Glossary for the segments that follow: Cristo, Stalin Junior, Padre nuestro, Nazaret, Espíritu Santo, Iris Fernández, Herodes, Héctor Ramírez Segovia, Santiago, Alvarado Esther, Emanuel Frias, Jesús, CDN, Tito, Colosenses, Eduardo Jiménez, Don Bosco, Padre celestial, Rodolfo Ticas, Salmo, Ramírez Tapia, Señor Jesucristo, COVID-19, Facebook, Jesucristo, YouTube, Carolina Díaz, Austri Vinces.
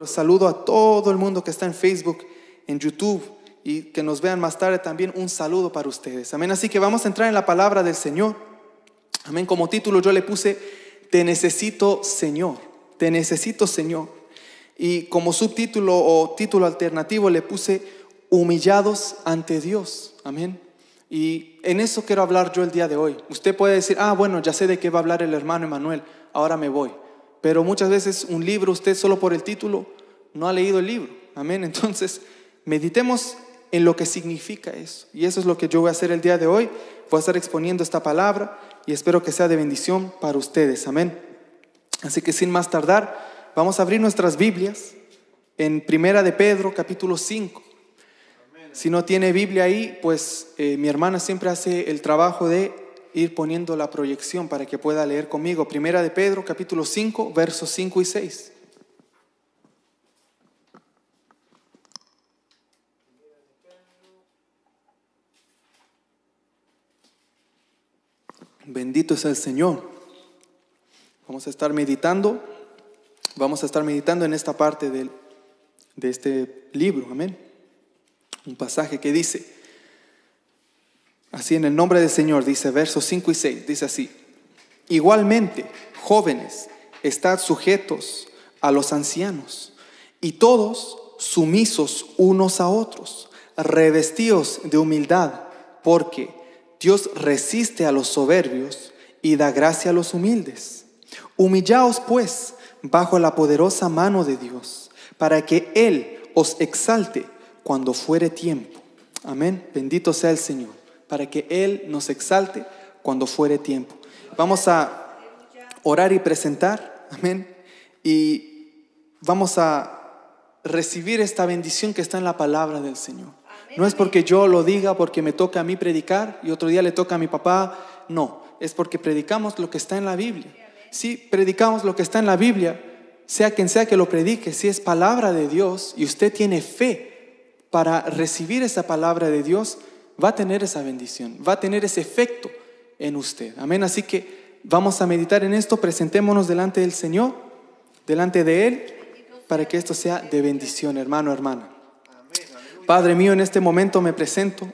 Los saludo a todo el mundo que está en Facebook, en YouTube y que nos vean más tarde también. Un saludo para ustedes. Amén. Así que vamos a entrar en la palabra del Señor. Amén. Como título yo le puse: Te necesito, Señor. Te necesito, Señor. Y como subtítulo o título alternativo le puse: Humillados ante Dios. Amén. Y en eso quiero hablar yo el día de hoy. Usted puede decir: ah, bueno, ya sé de qué va a hablar el hermano Emanuel, ahora me voy. Pero muchas veces un libro, usted solo por el título no ha leído el libro. Amén. Entonces meditemos en lo que significa eso. Y eso es lo que yo voy a hacer el día de hoy. Voy a estar exponiendo esta palabra y espero que sea de bendición para ustedes. Amén. Así que sin más tardar, vamos a abrir nuestras Biblias en Primera de Pedro capítulo 5. Si no tiene Biblia ahí, pues mi hermana siempre hace el trabajo de ir poniendo la proyección para que pueda leer conmigo. Primera de Pedro capítulo 5 versos 5 y 6. Bendito es el Señor. Vamos a estar meditando en esta parte de este libro. Amén. Un pasaje que dice así en el nombre del Señor, dice versos 5 y 6, dice así: igualmente, jóvenes, estad sujetos a los ancianos y todos sumisos unos a otros, revestíos de humildad, porque Dios resiste a los soberbios y da gracia a los humildes. Humillaos pues bajo la poderosa mano de Dios, para que Él os exalte cuando fuere tiempo. Amén. Bendito sea el Señor. Para que Él nos exalte cuando fuere tiempo. Vamos a orar y presentar. Amén. Y vamos a recibir esta bendición que está en la palabra del Señor. No es porque yo lo diga, porque me toca a mí predicar y otro día le toca a mi papá. No, es porque predicamos lo que está en la Biblia. Si predicamos lo que está en la Biblia, sea quien sea que lo predique, si es palabra de Dios y usted tiene fe para recibir esa palabra de Dios, va a tener esa bendición, va a tener ese efecto en usted. Amén. Así que vamos a meditar en esto. Presentémonos delante del Señor, delante de Él, para que esto sea de bendición, hermano, hermana. Padre mío, en este momento me presento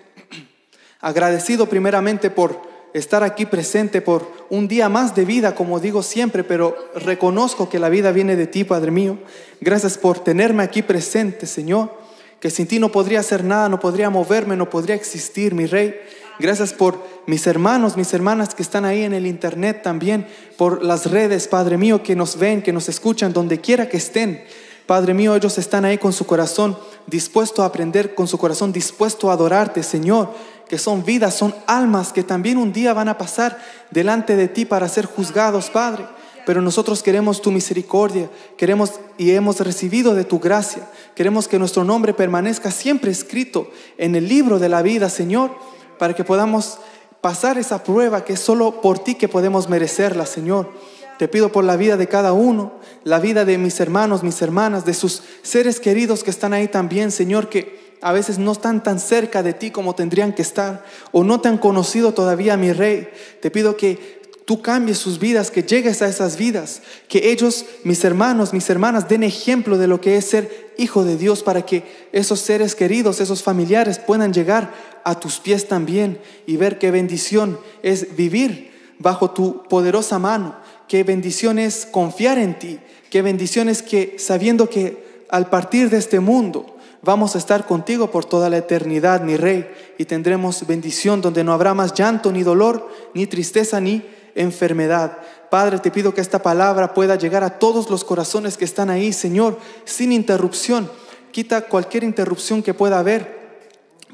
agradecido primeramente por estar aquí presente, por un día más de vida, como digo siempre, pero reconozco que la vida viene de ti, Padre mío. Gracias por tenerme aquí presente, Señor, que sin ti no podría hacer nada, no podría moverme, no podría existir, mi Rey. Gracias por mis hermanos, mis hermanas que están ahí en el internet también, por las redes, Padre mío, que nos ven, que nos escuchan, donde quiera que estén. Padre mío, ellos están ahí con su corazón dispuesto a aprender, con su corazón dispuesto a adorarte, Señor, que son vidas, son almas que también un día van a pasar delante de ti para ser juzgados, Padre. Pero nosotros queremos tu misericordia, queremos y hemos recibido de tu gracia. Queremos que nuestro nombre permanezca siempre escrito en el libro de la vida, Señor, para que podamos pasar esa prueba que es solo por ti que podemos merecerla, Señor. Te pido por la vida de cada uno, la vida de mis hermanos, mis hermanas, de sus seres queridos que están ahí también, Señor, que a veces no están tan cerca de ti como tendrían que estar o no te han conocido todavía, mi Rey. Te pido que tú cambies sus vidas, que llegues a esas vidas, que ellos, mis hermanos, mis hermanas, den ejemplo de lo que es ser hijo de Dios, para que esos seres queridos, esos familiares puedan llegar a tus pies también y ver qué bendición es vivir bajo tu poderosa mano. Qué bendición es confiar en ti. Qué bendición es que sabiendo que al partir de este mundo vamos a estar contigo por toda la eternidad, mi Rey. Y tendremos bendición donde no habrá más llanto, ni dolor, ni tristeza, ni enfermedad. Padre, te pido que esta palabra pueda llegar a todos los corazones que están ahí, Señor, sin interrupción. Quita cualquier interrupción que pueda haber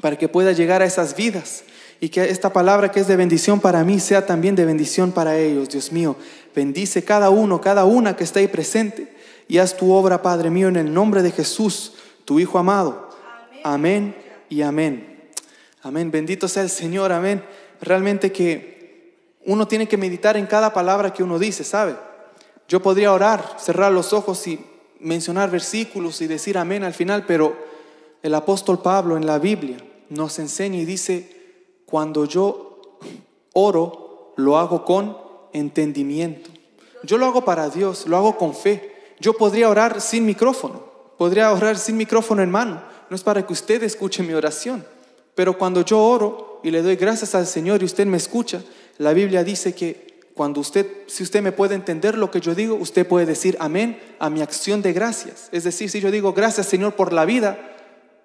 para que pueda llegar a esas vidas. Y que esta palabra que es de bendición para mí sea también de bendición para ellos, Dios mío. Bendice cada uno, cada una que está ahí presente. Y haz tu obra, Padre mío, en el nombre de Jesús, tu Hijo amado. Amén y amén. Amén. Bendito sea el Señor. Amén. Realmente que uno tiene que meditar en cada palabra que uno dice, ¿sabe? Yo podría orar, cerrar los ojos y mencionar versículos y decir amén al final, pero el apóstol Pablo en la Biblia nos enseña y dice: cuando yo oro, lo hago con entendimiento. Yo lo hago para Dios, lo hago con fe. Yo podría orar sin micrófono, podría orar sin micrófono en mano. No es para que usted escuche mi oración. Pero cuando yo oro y le doy gracias al Señor y usted me escucha, la Biblia dice que cuando usted, si usted me puede entender lo que yo digo, usted puede decir amén a mi acción de gracias. Es decir, si yo digo gracias Señor por la vida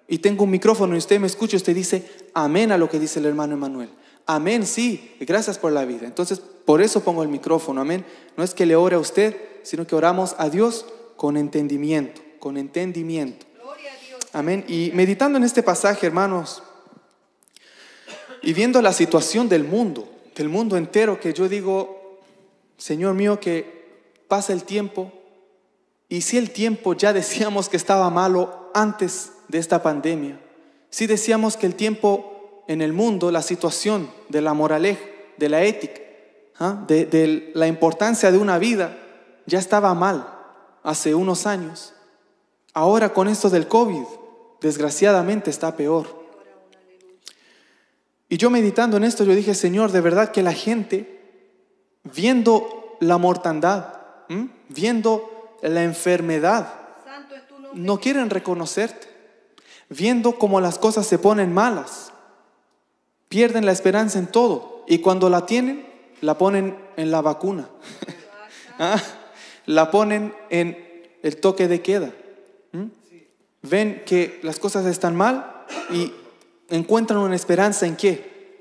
y tengo un micrófono y usted me escucha, usted dice amén a lo que dice el hermano Emanuel. Amén, sí, gracias por la vida. Entonces, por eso pongo el micrófono, amén. No es que le ore a usted, sino que oramos a Dios con entendimiento, con entendimiento. Gloria a Dios. Amén. Y meditando en este pasaje, hermanos, y viendo la situación del mundo entero, que yo digo, Señor mío, que pasa el tiempo, y si el tiempo ya decíamos que estaba malo antes de esta pandemia, si decíamos que el tiempo en el mundo, la situación de la moraleja, de la ética, de la importancia de una vida, ya estaba mal hace unos años, ahora con esto del COVID, desgraciadamente está peor. Y yo meditando en esto, yo dije, Señor, de verdad que la gente, viendo la mortandad, viendo la enfermedad, no quieren reconocerte. Viendo cómo las cosas se ponen malas, pierden la esperanza en todo. Y cuando la tienen, la ponen en la vacuna. La ponen en el toque de queda. Ven que las cosas están mal y encuentran una esperanza ¿en qué?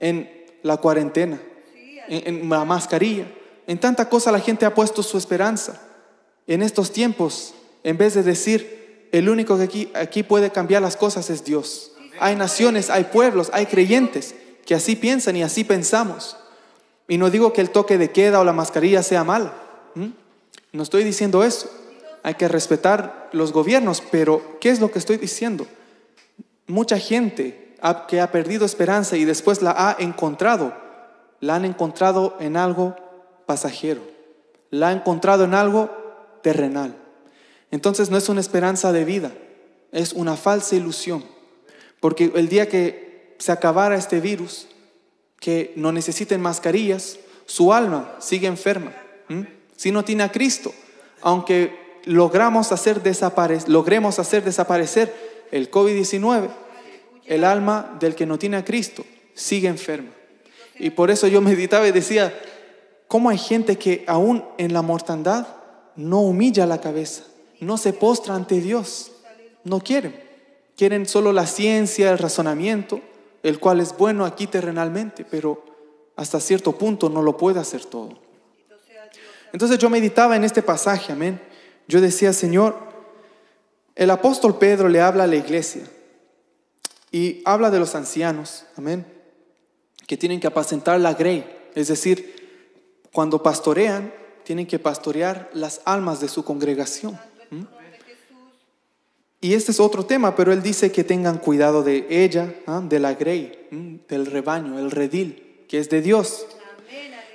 En la cuarentena, en la mascarilla, en tanta cosa la gente ha puesto su esperanza. En estos tiempos, en vez de decir, el único que aquí puede cambiar las cosas es Dios. Hay naciones, hay pueblos, hay creyentes que así piensan y así pensamos. Y no digo que el toque de queda o la mascarilla sea mala. No estoy diciendo eso. Hay que respetar los gobiernos, pero ¿qué es lo que estoy diciendo? Mucha gente que ha perdido esperanza y después la ha encontrado, la han encontrado en algo pasajero, la ha encontrado en algo terrenal. Entonces no es una esperanza de vida, es una falsa ilusión. Porque el día que se acabara este virus, que no necesiten mascarillas, su alma sigue enferma. Si no tiene a Cristo, aunque logremos hacer desaparecer el COVID-19, el alma del que no tiene a Cristo sigue enferma. Y por eso yo meditaba y decía, ¿cómo hay gente que aún en la mortandad no humilla la cabeza, no se postra ante Dios? No quieren solo la ciencia, el razonamiento, el cual es bueno aquí terrenalmente, pero hasta cierto punto no lo puede hacer todo. Entonces yo meditaba en este pasaje, amén. Yo decía, Señor, el apóstol Pedro le habla a la iglesia y habla de los ancianos, amén, que tienen que apacentar la grey, es decir, cuando pastorean, tienen que pastorear las almas de su congregación. Y este es otro tema, pero él dice que tengan cuidado de ella, de la grey, del rebaño, el redil, que es de Dios.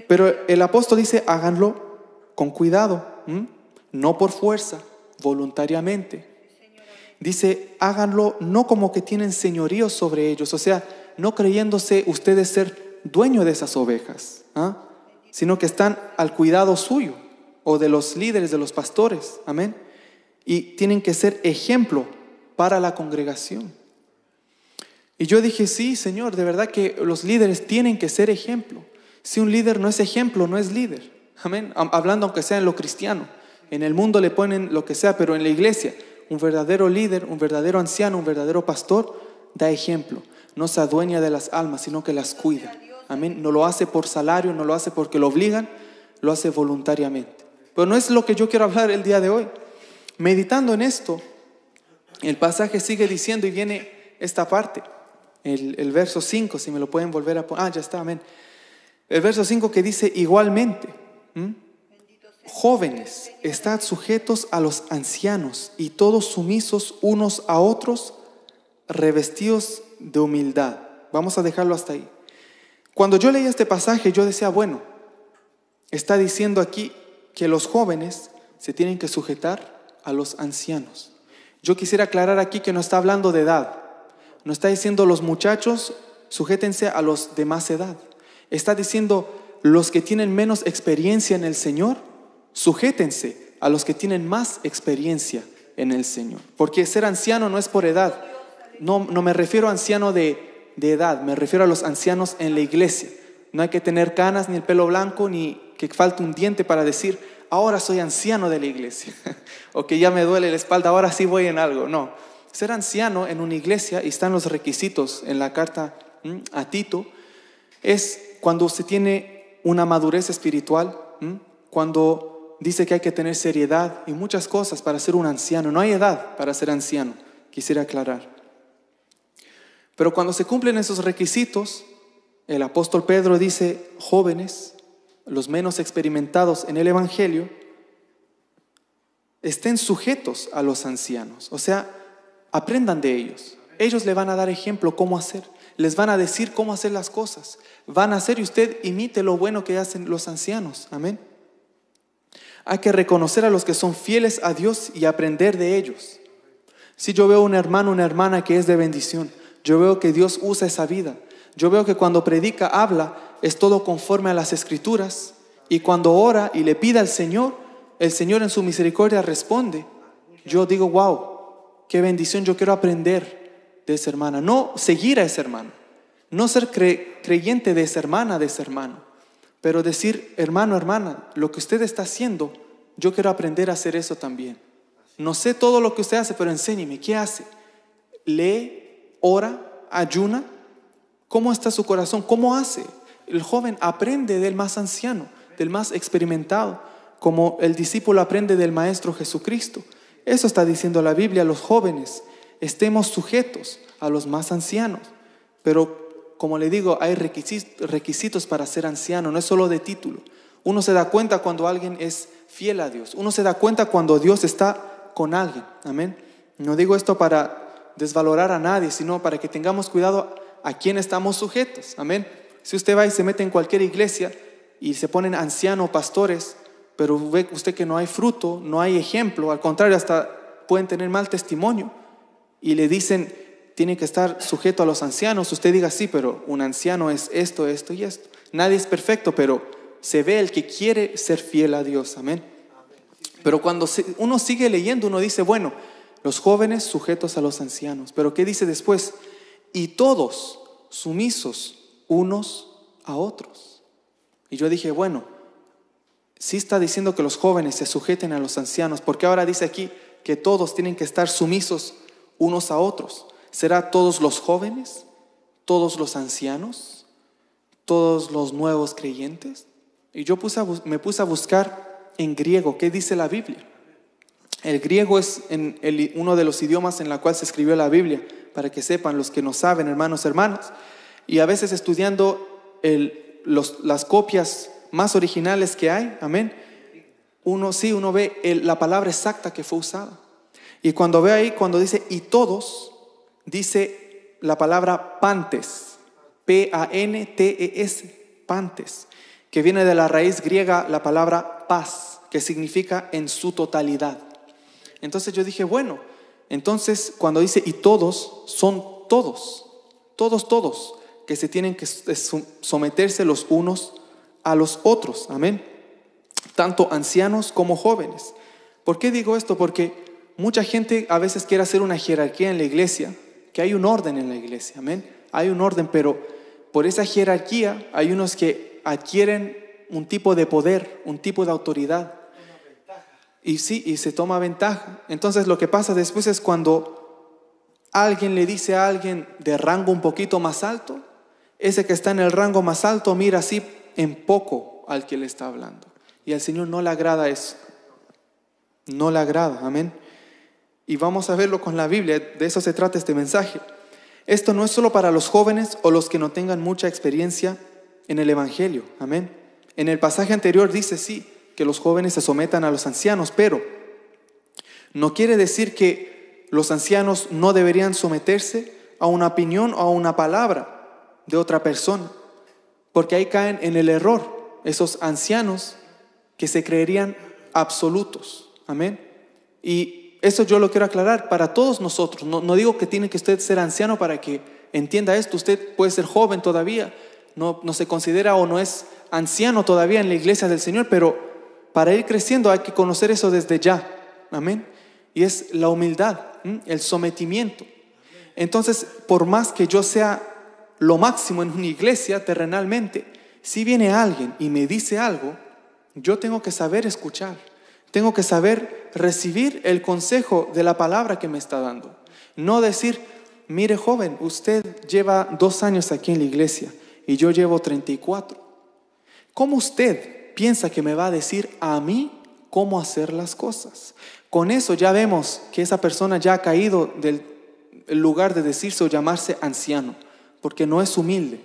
Pero el apóstol dice, háganlo con cuidado, no por fuerza, voluntariamente. Dice, háganlo no como que tienen señorío sobre ellos, o sea, no creyéndose ustedes ser dueños de esas ovejas, sino que están al cuidado suyo o de los líderes, de los pastores, amén. Y tienen que ser ejemplo para la congregación. Y yo dije, sí, Señor, de verdad que los líderes tienen que ser ejemplo. Si un líder no es ejemplo, no es líder, amén. Hablando aunque sea en lo cristiano, en el mundo le ponen lo que sea, pero en la iglesia, un verdadero líder, un verdadero anciano, un verdadero pastor, da ejemplo. No se adueña de las almas, sino que las cuida. Amén. No lo hace por salario, no lo hace porque lo obligan, lo hace voluntariamente. Pero no es lo que yo quiero hablar el día de hoy. Meditando en esto, el pasaje sigue diciendo y viene esta parte, el verso 5, si me lo pueden volver a poner. Ah, ya está, amén. El verso 5 que dice, igualmente, jóvenes, estad sujetos a los ancianos y todos sumisos unos a otros, revestidos de humildad. Vamos a dejarlo hasta ahí. Cuando yo leía este pasaje, yo decía, bueno, está diciendo aquí que los jóvenes se tienen que sujetar a los ancianos. Yo quisiera aclarar aquí que no está hablando de edad. No está diciendo los muchachos, sujétense a los de más edad. Está diciendo los que tienen menos experiencia en el Señor, sujétense a los que tienen más experiencia en el Señor. Porque ser anciano no es por edad. No me refiero a anciano de edad, me refiero a los ancianos en la iglesia. No hay que tener canas, ni el pelo blanco, ni que falte un diente para decir, ahora soy anciano de la iglesia. O que ya me duele la espalda, ahora sí voy en algo. No, ser anciano en una iglesia, y están los requisitos en la carta a Tito, es cuando se tiene una madurez espiritual, cuando dice que hay que tener seriedad y muchas cosas para ser un anciano. No hay edad para ser anciano, quisiera aclarar. Pero cuando se cumplen esos requisitos, el apóstol Pedro dice, jóvenes, los menos experimentados en el Evangelio, estén sujetos a los ancianos. O sea, aprendan de ellos. Ellos le van a dar ejemplo cómo hacer. Les van a decir cómo hacer las cosas. Van a hacer y usted imite lo bueno que hacen los ancianos. Amén. Hay que reconocer a los que son fieles a Dios y aprender de ellos. Si yo veo un hermano, una hermana que es de bendición, yo veo que Dios usa esa vida. Yo veo que cuando predica, habla, es todo conforme a las Escrituras. Y cuando ora y le pide al Señor, el Señor en su misericordia responde. Yo digo, wow, qué bendición, yo quiero aprender de esa hermana. No seguir a esa hermana, no ser creyente de esa hermana, de ese hermano. Pero decir, hermano, hermana, lo que usted está haciendo, yo quiero aprender a hacer eso también. No sé todo lo que usted hace, pero enséñeme, ¿qué hace? Lee, ora, ayuna. ¿Cómo está su corazón? ¿Cómo hace? El joven aprende del más anciano, del más experimentado, como el discípulo aprende del Maestro Jesucristo. Eso está diciendo la Biblia. Los jóvenes estemos sujetos a los más ancianos. Pero, como le digo, hay requisitos para ser anciano, no es solo de título. Uno se da cuenta cuando alguien es fiel a Dios. Uno se da cuenta cuando Dios está con alguien. Amén. No digo esto para desvalorar a nadie, sino para que tengamos cuidado a quién estamos sujetos. Amén. Si usted va y se mete en cualquier iglesia y se ponen ancianos, pastores, pero ve usted que no hay fruto, no hay ejemplo, al contrario, hasta pueden tener mal testimonio, y le dicen, tiene que estar sujeto a los ancianos. Usted diga, sí, pero un anciano es esto, esto y esto. Nadie es perfecto, pero se ve el que quiere ser fiel a Dios. Amén. Pero cuando uno sigue leyendo, uno dice, bueno, los jóvenes sujetos a los ancianos. Pero ¿qué dice después? Y todos sumisos unos a otros. Y yo dije, bueno, sí está diciendo que los jóvenes se sujeten a los ancianos, porque ahora dice aquí que todos tienen que estar sumisos unos a otros. ¿Será todos los jóvenes? ¿Todos los ancianos? ¿Todos los nuevos creyentes? Y yo me puse a buscar en griego, ¿qué dice la Biblia? El griego es uno de los idiomas en la cual se escribió la Biblia, para que sepan los que no saben, hermanos, hermanas. Y a veces estudiando las copias más originales que hay, amén, uno ve la palabra exacta que fue usada. Y cuando ve ahí, cuando dice y todos, dice la palabra pantes, P-A-N-T-E-S, pantes, que viene de la raíz griega la palabra paz, que significa en su totalidad. Entonces yo dije, bueno, entonces cuando dice y todos, son todos que se tienen que someterse los unos a los otros. Amén. Tanto ancianos como jóvenes. ¿Por qué digo esto? Porque mucha gente a veces quiere hacer una jerarquía en la iglesia, que hay un orden en la iglesia. Amén. Hay un orden, pero por esa jerarquía hay unos que adquieren un tipo de poder, un tipo de autoridad. Y sí, y se toma ventaja. Entonces lo que pasa después es cuando alguien le dice a alguien de rango un poquito más alto, ese que está en el rango más alto mira así en poco al que le está hablando. Y al Señor no le agrada eso. No le agrada, amén. Y vamos a verlo con la Biblia, de eso se trata este mensaje. Esto no es solo para los jóvenes o los que no tengan mucha experiencia en el Evangelio, amén. En el pasaje anterior dice, sí, que los jóvenes se sometan a los ancianos, pero no quiere decir que los ancianos no deberían someterse a una opinión o a una palabra de otra persona, porque ahí caen en el error esos ancianos que se creerían absolutos. Amén. Y eso yo lo quiero aclarar para todos nosotros. No digo que tiene que usted ser anciano para que entienda esto. Usted puede ser joven todavía, no se considera o no es anciano todavía en la iglesia del Señor, pero para ir creciendo hay que conocer eso desde ya. Amén. y es la humildad, el sometimiento. Entonces, por más que yo sea lo máximo en una iglesia terrenalmente, si viene alguien y me dice algo, yo tengo que saber escuchar, tengo que saber recibir el consejo de la palabra que me está dando. No decir, mire joven, usted lleva 2 años aquí en la iglesia y yo llevo 34. ¿Cómo usted piensa que me va a decir a mí cómo hacer las cosas? Con eso ya vemos que esa persona ya ha caído del lugar de decirse o llamarse anciano, porque no es humilde,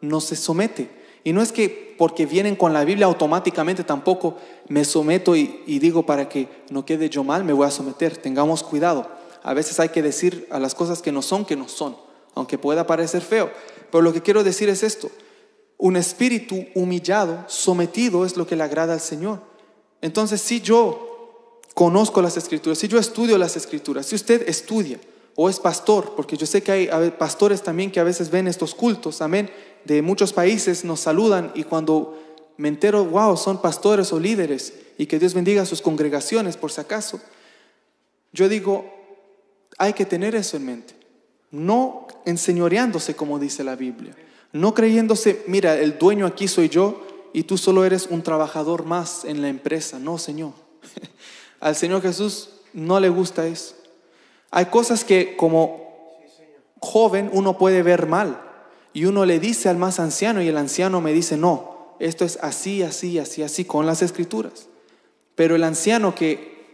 no se somete. Y no es que porque vienen con la Biblia automáticamente tampoco me someto y digo para que no quede yo mal, me voy a someter. Tengamos cuidado. A veces hay que decir a las cosas que no son, aunque pueda parecer feo. Pero lo que quiero decir es esto: un espíritu humillado, sometido, es lo que le agrada al Señor. Entonces, si yo conozco las Escrituras, si yo estudio las Escrituras, si usted estudia o es pastor, porque yo sé que hay pastores también que a veces ven estos cultos, amén, de muchos países, nos saludan, y cuando me entero, wow, son pastores o líderes, y que Dios bendiga a sus congregaciones, por si acaso. Yo digo, hay que tener eso en mente, no enseñoreándose como dice la Biblia, no creyéndose, mira, el dueño aquí soy yo y tú solo eres un trabajador más en la empresa. No, Señor. Al Señor Jesús no le gusta eso. Hay cosas que como joven uno puede ver mal, y uno le dice al más anciano, y el anciano me dice, no, esto es así, así, así, así, con las Escrituras. Pero el anciano que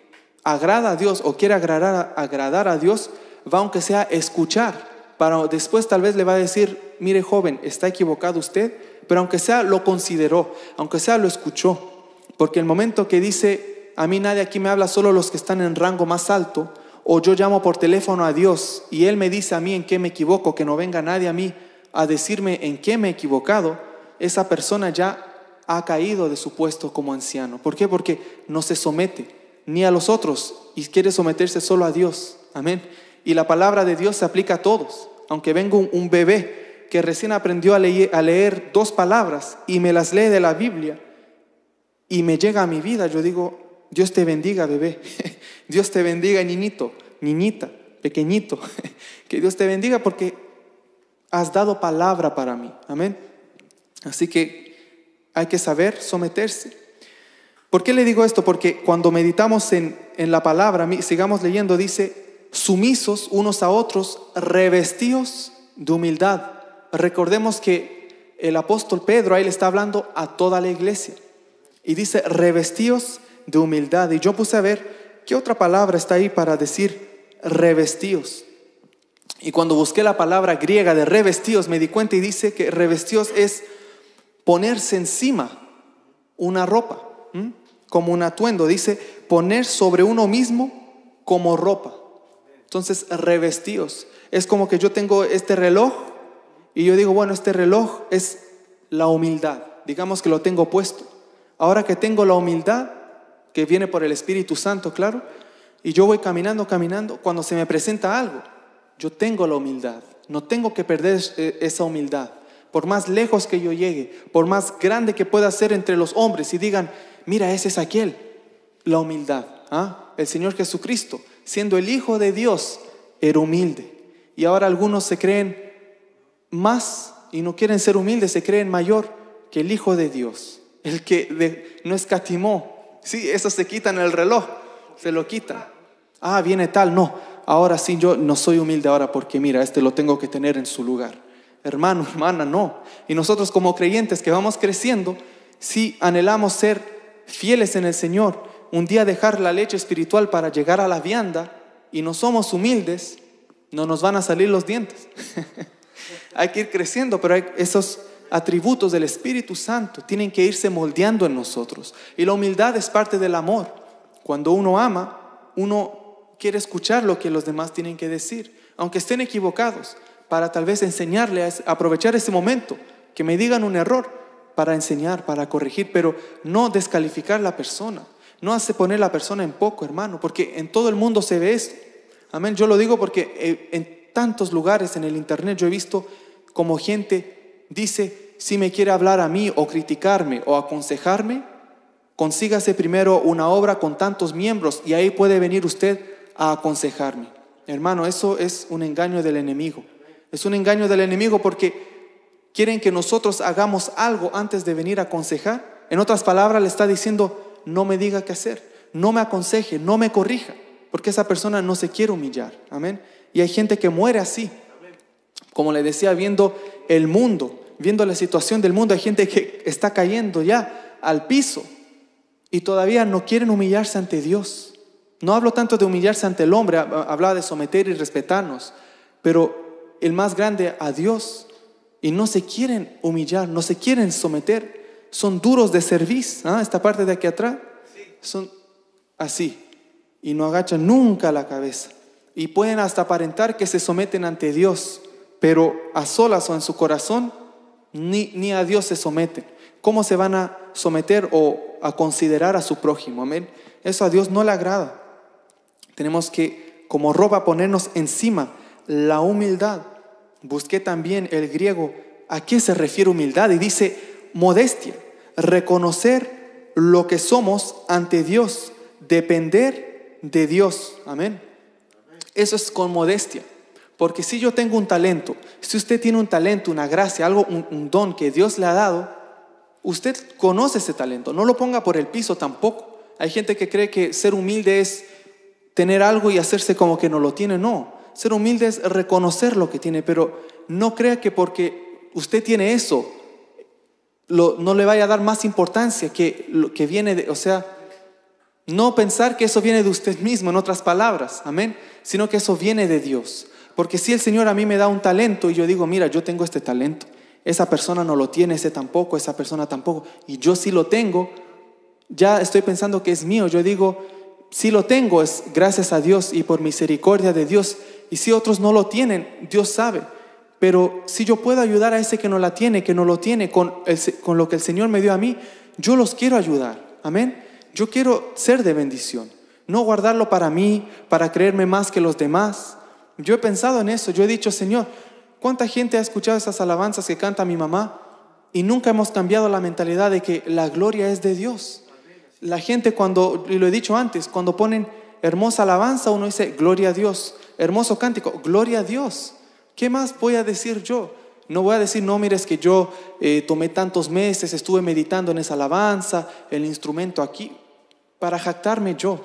agrada a Dios o quiere agradar a Dios, va aunque sea escuchar, para después tal vez le va a decir, mire joven, está equivocado usted, pero aunque sea lo consideró, aunque sea lo escuchó. Porque el momento que dice, a mí nadie aquí me habla, solo los que están en rango más alto, o yo llamo por teléfono a Dios y Él me dice a mí en qué me equivoco, que no venga nadie a mí a decirme en qué me he equivocado, esa persona ya ha caído de su puesto como anciano. ¿Por qué? Porque no se somete ni a los otros y quiere someterse solo a Dios. Amén. Y la palabra de Dios se aplica a todos. Aunque venga un bebé que recién aprendió a leer 2 palabras y me las lee de la Biblia y me llega a mi vida, yo digo, Dios te bendiga, bebé. Dios te bendiga, niñito, niñita, pequeñito. Que Dios te bendiga porque has dado palabra para mí. Amén. Así que hay que saber someterse. ¿Por qué le digo esto? Porque cuando meditamos en la palabra, sigamos leyendo, dice, sumisos unos a otros, revestidos de humildad. Recordemos que el apóstol Pedro ahí le está hablando a toda la iglesia. Y dice, revestidos de humildad. Y yo puse a ver qué otra palabra está ahí para decir revestidos, y cuando busqué la palabra griega de revestidos me di cuenta y dice que revestidos es ponerse encima una ropa, como un atuendo. Dice poner sobre uno mismo como ropa. Entonces revestidos es como que yo tengo este reloj y yo digo, bueno, este reloj es la humildad, digamos que lo tengo puesto. Ahora que tengo la humildad que viene por el Espíritu Santo, claro, y yo voy caminando, cuando se me presenta algo, yo tengo la humildad, no tengo que perder esa humildad, por más lejos que yo llegue, por más grande que pueda ser entre los hombres, y digan, mira, ese es aquel, la humildad, ¿ah? El Señor Jesucristo, siendo el Hijo de Dios, era humilde, y ahora algunos se creen más, y no quieren ser humildes, se creen mayor que el Hijo de Dios, el que no escatimó. Sí, esos se quitan el reloj, se lo quitan. Ah, viene tal, no, ahora sí yo no soy humilde ahora porque mira, este lo tengo que tener en su lugar. Hermano, hermana, no. Y nosotros como creyentes que vamos creciendo, sí anhelamos ser fieles en el Señor, un día dejar la leche espiritual para llegar a la vianda, y no somos humildes, no nos van a salir los dientes. Hay que ir creciendo, pero hay esos atributos del Espíritu Santo tienen que irse moldeando en nosotros, y la humildad es parte del amor. Cuando uno ama, uno quiere escuchar lo que los demás tienen que decir, aunque estén equivocados, para tal vez enseñarle, a aprovechar ese momento que me digan un error para enseñar, para corregir, pero no descalificar la persona, no hace poner la persona en poco, hermano, porque en todo el mundo se ve esto. Amén. Yo lo digo porque en tantos lugares en el internet yo he visto como gente dice, si me quiere hablar a mí o criticarme o aconsejarme, consígase primero una obra con tantos miembros y ahí puede venir usted a aconsejarme. Hermano, eso es un engaño del enemigo. Es un engaño del enemigo porque quieren que nosotros hagamos algo antes de venir a aconsejar. En otras palabras, le está diciendo, no me diga qué hacer, no me aconseje, no me corrija, porque esa persona no se quiere humillar. Amén. Y hay gente que muere así. Como le decía, viendo el mundo, viendo la situación del mundo, hay gente que está cayendo ya al piso y todavía no quieren humillarse ante Dios. No hablo tanto de humillarse ante el hombre, hablaba de someter y respetarnos, pero el más grande a Dios, y no se quieren humillar, no se quieren someter, son duros de cerviz, ¿ah? Esta parte de aquí atrás, son así y no agachan nunca la cabeza y pueden hasta aparentar que se someten ante Dios, pero a solas o en su corazón ni a Dios se someten. ¿Cómo se van a someter o a considerar a su prójimo? Amén. Eso a Dios no le agrada. Tenemos que, como ropa, ponernos encima la humildad. Busqué también el griego a qué se refiere humildad y dice modestia, reconocer lo que somos ante Dios, depender de Dios. Amén. Eso es con modestia. Porque si yo tengo un talento, si usted tiene un talento, una gracia, algo, un don que Dios le ha dado, usted conoce ese talento, no lo ponga por el piso tampoco. Hay gente que cree que ser humilde es tener algo y hacerse como que no lo tiene. No, ser humilde es reconocer lo que tiene, pero no crea que porque usted tiene eso, no le vaya a dar más importancia que lo que viene de, o sea, no pensar que eso viene de usted mismo, en otras palabras, amén, sino que eso viene de Dios. Porque si el Señor a mí me da un talento y yo digo, mira, yo tengo este talento, esa persona no lo tiene, ese tampoco, esa persona tampoco, y yo sí lo tengo, ya estoy pensando que es mío. Yo digo, si lo tengo es gracias a Dios y por misericordia de Dios, y si otros no lo tienen, Dios sabe. Pero si yo puedo ayudar a ese que no lo tiene con lo que el Señor me dio a mí, yo los quiero ayudar, amén. Yo quiero ser de bendición, no guardarlo para mí, para creerme más que los demás. Yo he pensado en eso, yo he dicho, Señor, ¿cuánta gente ha escuchado esas alabanzas que canta mi mamá? Y nunca hemos cambiado la mentalidad de que la gloria es de Dios. La gente cuando, y lo he dicho antes, cuando ponen hermosa alabanza, uno dice, gloria a Dios. Hermoso cántico, gloria a Dios. ¿Qué más voy a decir yo? No voy a decir, no, mire, es que yo tomé tantos meses, estuve meditando en esa alabanza, el instrumento aquí, para jactarme yo,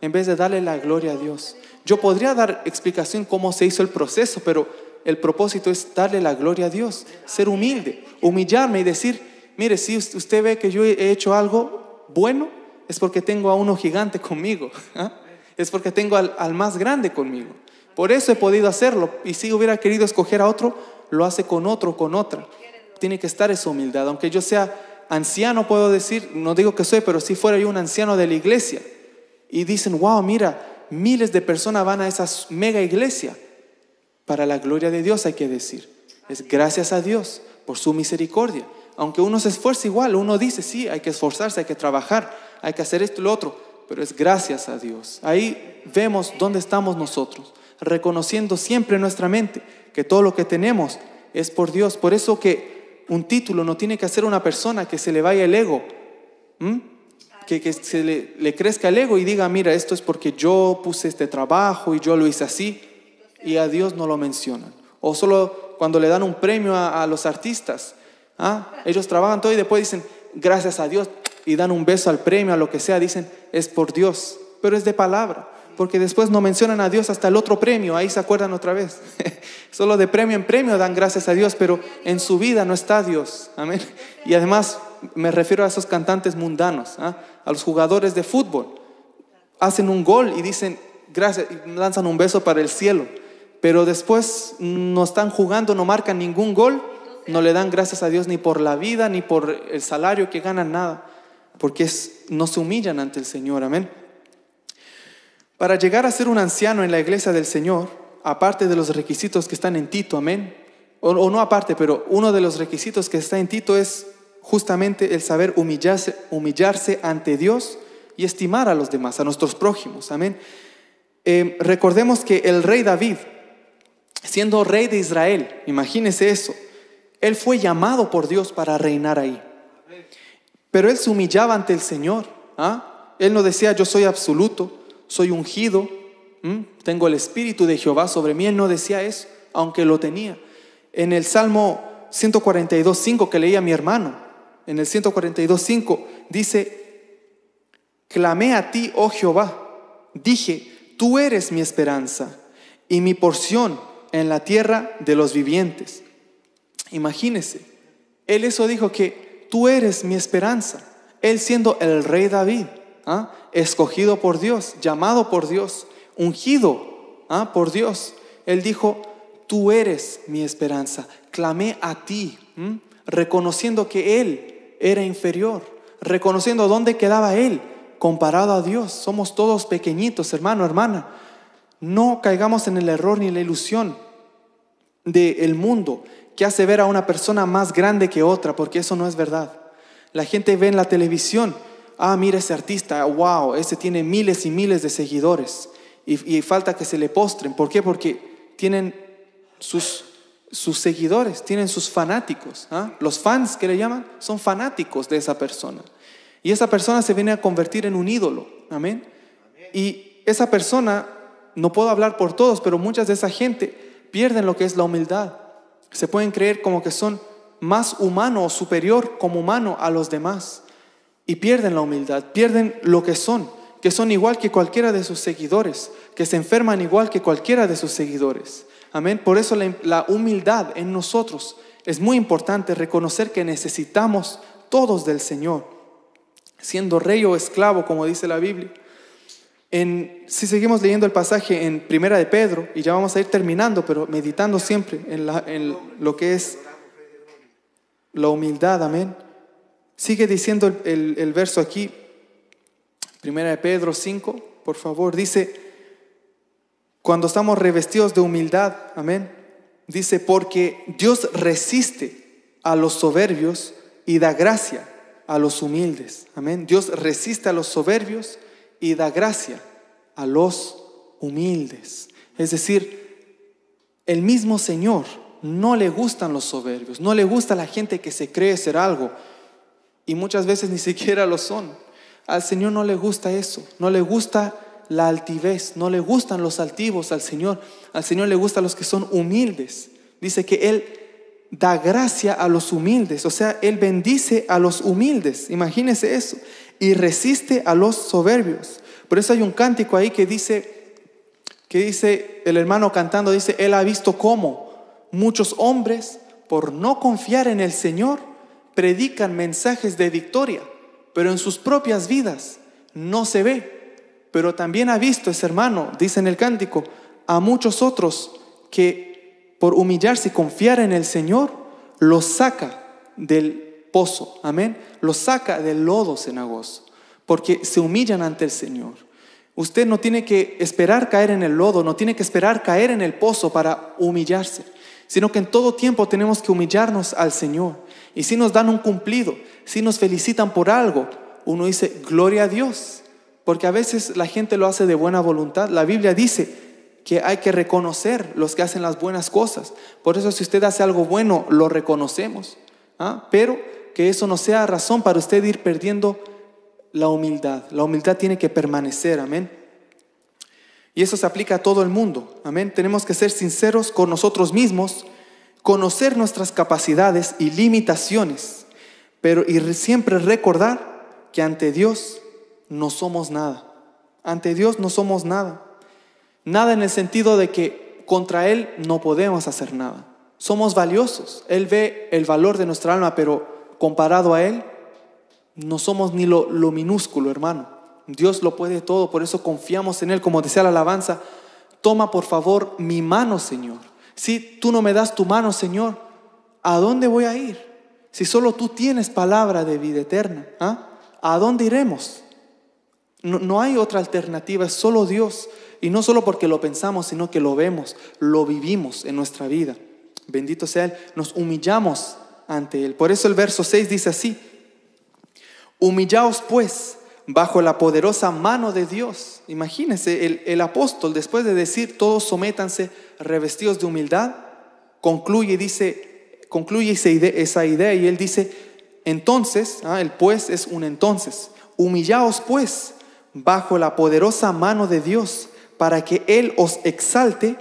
en vez de darle la gloria a Dios. Yo podría dar explicación cómo se hizo el proceso, pero el propósito es darle la gloria a Dios, ser humilde, humillarme y decir, mire, si usted ve que yo he hecho algo bueno, es porque tengo a uno gigante conmigo, ¿eh? Es porque tengo al más grande conmigo, por eso he podido hacerlo. Y si hubiera querido escoger a otro, lo hace con otro, con otra. Tiene que estar esa humildad. Aunque yo sea anciano, puedo decir, no digo que soy, pero si fuera yo un anciano de la iglesia, y dicen, wow, mira, miles de personas van a esa mega iglesia. Para la gloria de Dios hay que decir, es gracias a Dios por su misericordia. Aunque uno se esfuerce igual, uno dice, sí, hay que esforzarse, hay que trabajar, hay que hacer esto y lo otro, pero es gracias a Dios. Ahí vemos dónde estamos nosotros, reconociendo siempre en nuestra mente que todo lo que tenemos es por Dios. Por eso que un título no tiene que hacer una persona que se le vaya el ego, que se le crezca el ego y diga, mira, esto es porque yo puse este trabajo y yo lo hice así. Y a Dios no lo mencionan. O solo cuando le dan un premio a los artistas, ¿ah? Ellos trabajan todo y después dicen, gracias a Dios, y dan un beso al premio, a lo que sea, dicen, es por Dios. Pero es de palabra, porque después no mencionan a Dios hasta el otro premio, ahí se acuerdan otra vez. Solo de premio en premio dan gracias a Dios, pero en su vida no está Dios. Amén. Y además me refiero a esos cantantes mundanos, ¿ah? A los jugadores de fútbol. Hacen un gol y dicen, gracias, y lanzan un beso para el cielo. Pero después no están jugando, no marcan ningún gol, no le dan gracias a Dios ni por la vida, ni por el salario que ganan, nada. Porque no se humillan ante el Señor, amén. Para llegar a ser un anciano en la iglesia del Señor, aparte de los requisitos que están en Tito, amén. O no aparte, pero uno de los requisitos que está en Tito es justamente el saber humillarse ante Dios y estimar a los demás, a nuestros prójimos, amén. Recordemos que el rey David, siendo rey de Israel, imagínense eso, él fue llamado por Dios para reinar ahí, pero él se humillaba ante el Señor, ¿ah? Él no decía, yo soy absoluto, soy ungido, Tengo el Espíritu de Jehová sobre mí. Él no decía eso, aunque lo tenía. En el Salmo 142:5 que leía mi hermano, en el 142:5 dice: clamé a ti, oh Jehová, dije, tú eres mi esperanza y mi porción en la tierra de los vivientes. Imagínense, él eso dijo, que tú eres mi esperanza. Él siendo el rey David, escogido por Dios, llamado por Dios, ungido por Dios, él dijo: tú eres mi esperanza. Clamé a ti, reconociendo que él era inferior, reconociendo dónde quedaba él comparado a Dios. Somos todos pequeñitos, hermano, hermana. No caigamos en el error ni la ilusión del mundo que hace ver a una persona más grande que otra, porque eso no es verdad. La gente ve en la televisión: ah, mira ese artista, wow, ese tiene miles y miles de seguidores, y falta que se le postren. ¿Por qué? Porque tienen sus seguidores, tienen sus fanáticos, los fans que le llaman, son fanáticos de esa persona, y esa persona se viene a convertir en un ídolo. Amén. Y esa persona, no puedo hablar por todos, pero muchas de esa gente pierden lo que es la humildad. Se pueden creer como que son más humano o superior como humano a los demás, y pierden la humildad, pierden lo que son igual que cualquiera de sus seguidores, que se enferman igual que cualquiera de sus seguidores. Amén. Por eso la humildad en nosotros es muy importante, reconocer que necesitamos todos del Señor, siendo rey o esclavo, como dice la Biblia. Si seguimos leyendo el pasaje en Primera de Pedro, y ya vamos a ir terminando, pero meditando siempre en lo que es la humildad. Amén. Sigue diciendo el verso aquí, Primera de Pedro 5, por favor. Dice, cuando estamos revestidos de humildad, amén, dice: porque Dios resiste a los soberbios y da gracia a los humildes. Amén. Dios resiste a los soberbios y da gracia a los humildes. Es decir, el mismo Señor no le gustan los soberbios, no le gusta la gente que se cree ser algo, y muchas veces ni siquiera lo son. Al Señor no le gusta eso, no le gusta la altivez, no le gustan los altivos al Señor. Al Señor le gustan los que son humildes. Dice que Él da gracia a los humildes, o sea, Él bendice a los humildes. Imagínense eso. Y resiste a los soberbios. Por eso hay un cántico ahí que dice el hermano cantando, dice: él ha visto cómo muchos hombres, por no confiar en el Señor, predican mensajes de victoria, pero en sus propias vidas no se ve. Pero también ha visto ese hermano, dice en el cántico, a muchos otros que por humillarse y confiar en el Señor, los saca del pozo, amén, los saca del lodo cenagoso, porque se humillan ante el Señor. Usted no tiene que esperar caer en el lodo, no tiene que esperar caer en el pozo para humillarse, sino que en todo tiempo tenemos que humillarnos al Señor. Y si nos dan un cumplido, si nos felicitan por algo, uno dice: gloria a Dios, porque a veces la gente lo hace de buena voluntad. La Biblia dice que hay que reconocer los que hacen las buenas cosas. Por eso, si usted hace algo bueno, lo reconocemos, pero que eso no sea razón para usted ir perdiendo la humildad. La humildad tiene que permanecer, amén. Y eso se aplica a todo el mundo, amén. Tenemos que ser sinceros con nosotros mismos, conocer nuestras capacidades y limitaciones, y siempre recordar que ante Dios no somos nada. Ante Dios no somos nada. Nada en el sentido de que contra Él no podemos hacer nada. Somos valiosos. Él ve el valor de nuestra alma, pero comparado a Él, no somos ni lo minúsculo, hermano. Dios lo puede todo, por eso confiamos en Él. Como decía la alabanza: toma por favor mi mano, Señor. Si tú no me das tu mano, Señor, ¿a dónde voy a ir? Si solo tú tienes palabra de vida eterna, ¿a dónde iremos? No hay otra alternativa, es solo Dios. Y no solo porque lo pensamos, sino que lo vemos, lo vivimos en nuestra vida. Bendito sea Él. Nos humillamos ante Él. Por eso el verso 6 dice así: humillaos pues bajo la poderosa mano de Dios. Imagínense, el apóstol, después de decir todos sométanse revestidos de humildad, concluye esa idea, y él dice entonces, el pues es un entonces: humillaos pues bajo la poderosa mano de Dios para que Él os exalte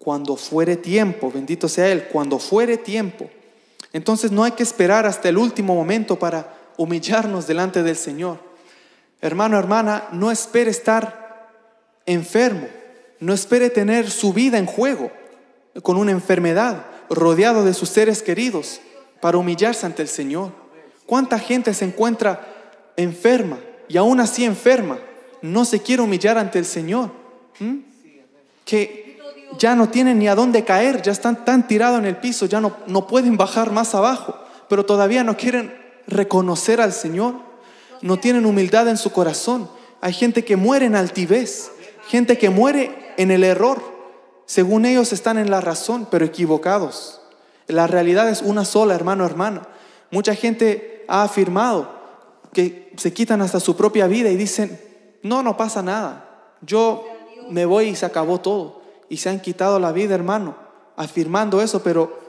cuando fuere tiempo. Bendito sea Él, cuando fuere tiempo. Entonces no hay que esperar hasta el último momento para humillarnos delante del Señor. Hermano, hermana, no espere estar enfermo. No espere tener su vida en juego con una enfermedad, rodeado de sus seres queridos, para humillarse ante el Señor. ¿Cuánta gente se encuentra enferma y aún así enferma no se quiere humillar ante el Señor? Que ya no tienen ni a dónde caer, ya están tan tirados en el piso, ya no pueden bajar más abajo, pero todavía no quieren reconocer al Señor, no tienen humildad en su corazón. Hay gente que muere en altivez, gente que muere en el error. Según ellos están en la razón, pero equivocados. La realidad es una sola, hermano, hermana. Mucha gente ha afirmado que se quitan hasta su propia vida y dicen, no pasa nada, yo me voy y se acabó todo. Y se han quitado la vida, hermano, afirmando eso. Pero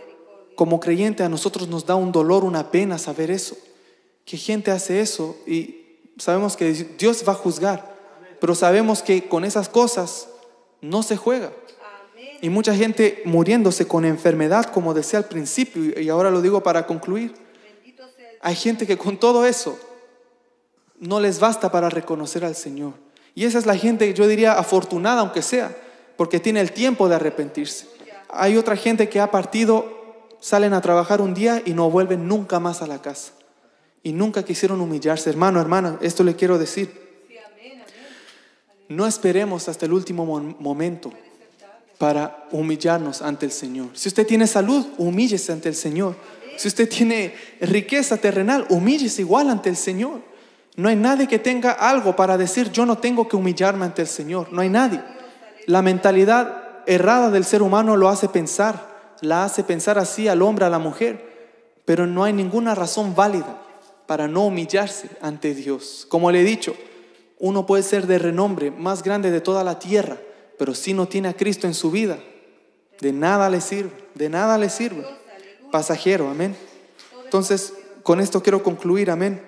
como creyente a nosotros nos da un dolor, una pena saber eso, que gente hace eso. Y sabemos que Dios va a juzgar, pero sabemos que con esas cosas no se juega. Y mucha gente muriéndose con enfermedad, como decía al principio, y ahora lo digo para concluir. Hay gente que con todo eso no les basta para reconocer al Señor. Y esa es la gente, yo diría, afortunada, aunque sea, porque tiene el tiempo de arrepentirse. Hay otra gente que ha partido, salen a trabajar un día y no vuelven nunca más a la casa. Y nunca quisieron humillarse. Hermano, hermana, esto le quiero decir. No esperemos hasta el último momento para humillarnos ante el Señor. Si usted tiene salud, humíllese ante el Señor. Si usted tiene riqueza terrenal, humíllese igual ante el Señor. No hay nadie que tenga algo para decir, yo no tengo que humillarme ante el Señor. No hay nadie. La mentalidad errada del ser humano lo hace pensar, la hace pensar así al hombre, a la mujer. Pero no hay ninguna razón válida para no humillarse ante Dios. Como le he dicho, uno puede ser de renombre más grande de toda la tierra, pero si no tiene a Cristo en su vida, de nada le sirve, de nada le sirve. Pasajero, amén. Entonces, con esto quiero concluir, amén.